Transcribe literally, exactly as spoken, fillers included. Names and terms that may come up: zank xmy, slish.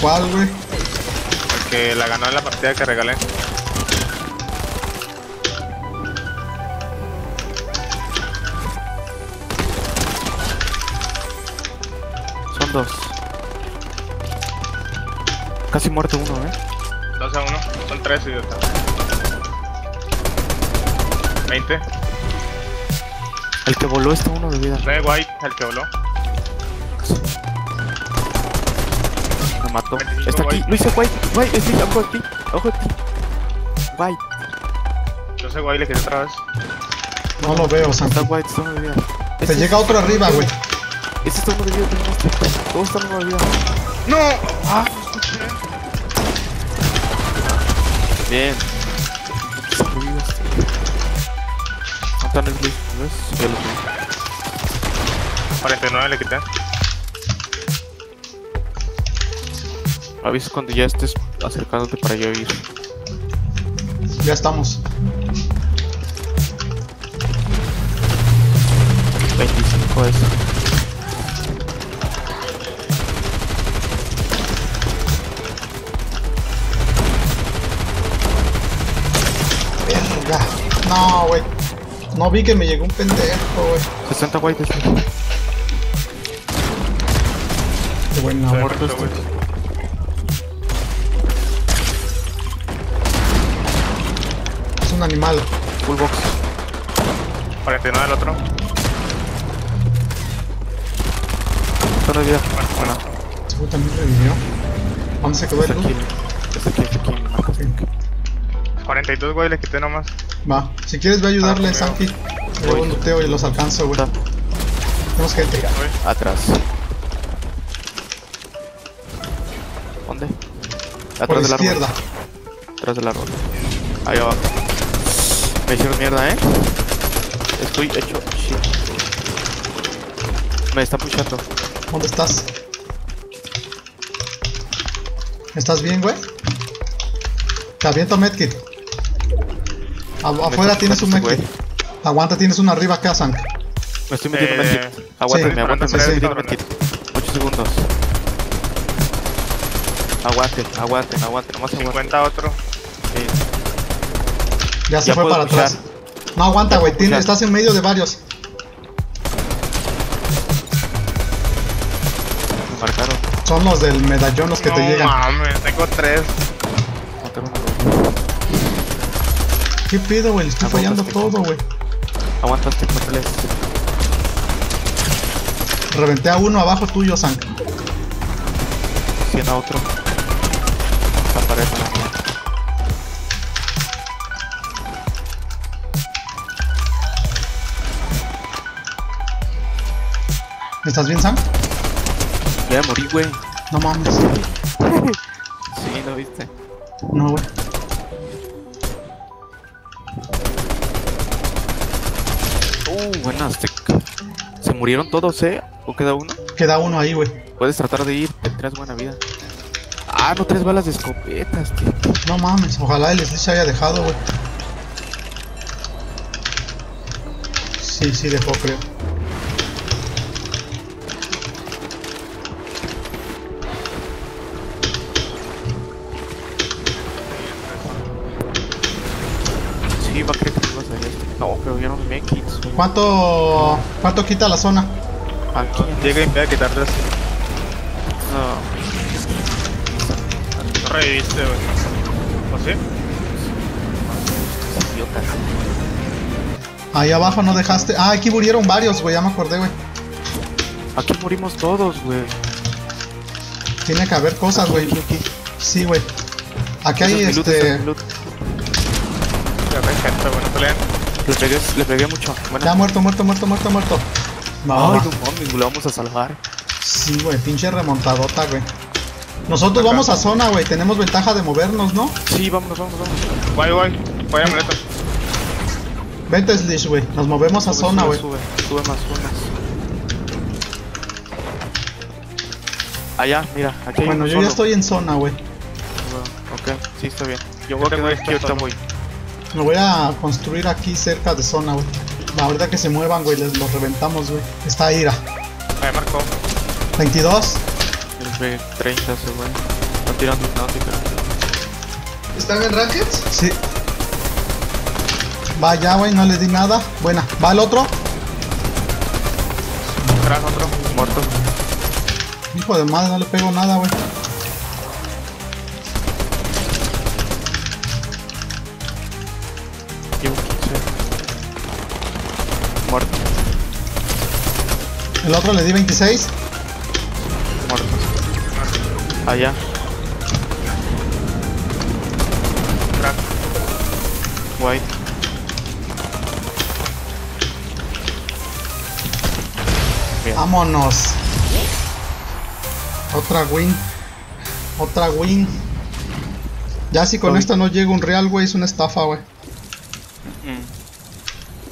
¿Cuál, güey? El que la ganó en la partida que regalé. Son dos. Casi muerto uno, eh. Dos a uno. Son tres, idiota. veinte. El que voló está uno de vida. Red White, el que voló. Me mató. Está aquí. Lo hice White. White, es el ojo de ti. Ojo de ti. White. Yo sé White, le quedé atrás. No, no lo veo, Santa. Está White, está uno de vida. Te este llega otro arriba, güey. Este está uno de vida. Todos están uno de vida. ¡No! ¡Ah! Bien. Está en el glitch, ¿ves? El cuarenta y nueve le quité. Avisa cuando ya estés acercándote para yo ir. Ya estamos. veinticinco es. Verga. No, güey. No vi que me llegó un pendejo, wey. sesenta white, este. Qué buen amor, este. Es un animal. Full box. cuarenta y nueve el otro. Está revivido. Bueno. Este también revivió. ¿Dónde se quedó el otro? Está aquí, está aquí. cuarenta y dos, güey, le quité nomás. Va, si quieres voy a ayudarle a Sanki. Yo voy luteo y los alcanzo, güey. Tenemos gente atrás. ¿Dónde? Atrás del árbol. Izquierda. Atrás del árbol. Ahí abajo. Me hicieron mierda, eh. Estoy hecho shit. Me está puchando. ¿Dónde estás? ¿Estás bien, güey? Te aviento medkit. Afuera tienes un medkit. Aguanta, tienes uno arriba acá, Zank. Me estoy metiendo eh, medkit. Aguántame, sí, aguántame, me estoy metiendo medkit. ocho segundos. Aguanten, aguanten, aguanten, nomás aguanten. cincuenta otro. Sí. Ya se ya fue para puchar. Atrás. No aguanta, güey, estás en medio de varios. Me marcaron. Son los del medallón los que no, te llegan. No mames, tengo tres. ¿Qué pedo, güey? Le estoy fallando todo, güey. Aguantaste, mátale. Reventé a uno abajo tuyo, Zank. cien a otro. La pared para mí. ¿Estás bien, Zank? Ya morí, güey. No mames. Sí, lo viste. No, güey. Uh, buenas, te... se murieron todos, eh. ¿O queda uno? Queda uno ahí, güey. Puedes tratar de ir, tendrás buena vida. Ah, no, tres balas de escopetas, tío. No mames, ojalá el slish haya dejado, güey. Sí, sí dejó, creo. Sí, va a creer que te vas a ir. No, pero ya no me he quitado. ¿Cuánto, ¿Cuánto quita la zona? Aquí. Llega y empieza a quitarle así. No. No reviviste, güey. ¿O sí? Ahí abajo no dejaste. Ah, aquí murieron varios, güey. Ya me acordé, güey. Aquí murimos todos, güey. Tiene que haber cosas, güey. Sí, güey. Aquí hay este. Bueno, pelean. Le pegué, le pegué mucho. Bueno. Ya muerto, muerto, muerto, muerto, muerto. No, no, no, lo vamos a salvar. Sí, güey, pinche remontadota, güey. Nosotros acá. Vamos a zona, güey. Tenemos ventaja de movernos, ¿no? Sí, vámonos, vamos, vamos. Guay, guay. Guay, amuleto. Vente, Slish, güey. Nos movemos a sube, zona, güey. Sube, sube, sube más zonas. Allá, mira. Aquí hay bueno, yo solo. Ya estoy en zona, güey. Bueno, ok, sí, está bien. Yo voy a quedar izquierda, güey. Lo voy a construir aquí cerca de zona, güey. La verdad que se muevan, güey, les los reventamos, güey. Está ira. Ahí marcó. veintidós. treinta, güey. Están tirando táctica. ¿Están en rackets? Sí. Vaya, wey, no le di nada. Buena, va el otro. Crack, otro, muerto. Hijo de madre, no le pego nada, wey. Llevo quince. Muerto. El otro le di veintiséis. Muerto. Allá. Crack. White. Bien. Vámonos. Otra win. Otra win. Ya si con Uy. esta no llega un real, güey, es una estafa, güey.